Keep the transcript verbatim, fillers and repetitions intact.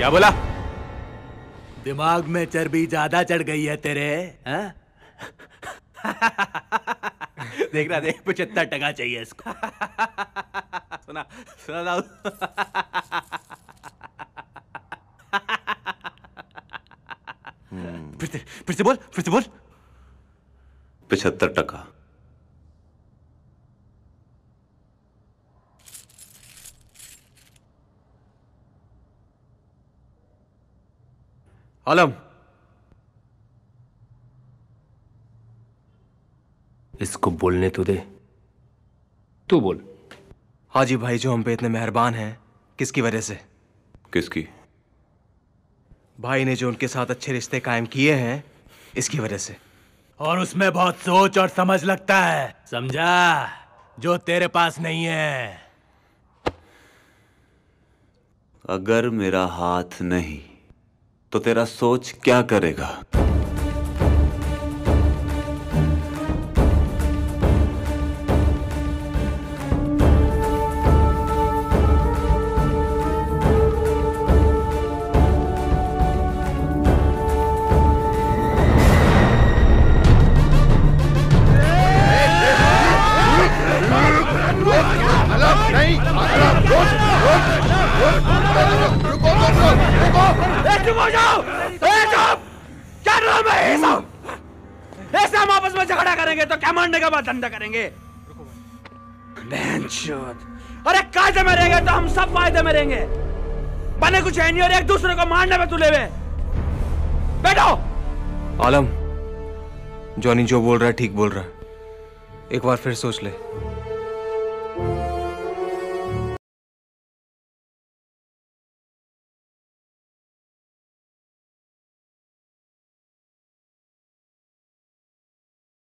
क्या बोला? दिमाग में चर्बी ज्यादा चढ़ गई है तेरे, हाँ? देख रहा, देख पचहत्तर टका चाहिए इसको। सुना सुना hmm. फिर से फिर से बोल फिर से बोल पचहत्तर टका। आलम, इसको बोलने तो दे, तू बोल। हाजी भाई जो हम पे इतने मेहरबान हैं, किसकी वजह से? किसकी? भाई ने जो उनके साथ अच्छे रिश्ते कायम किए हैं, इसकी वजह से। और उसमें बहुत सोच और समझ लगता है, समझा, जो तेरे पास नहीं है। अगर मेरा हाथ नहीं तो तेरा सोच क्या करेगा? धंधा करेंगे। अरे कायदे में रहेंगे तो हम सब फायदे में रहेंगे, बने कुछ है नहीं और एक दूसरे को मारने में तुले हुए। बैठो। आलम, जॉनी जो बोल रहा है ठीक बोल रहा है, एक बार फिर सोच ले।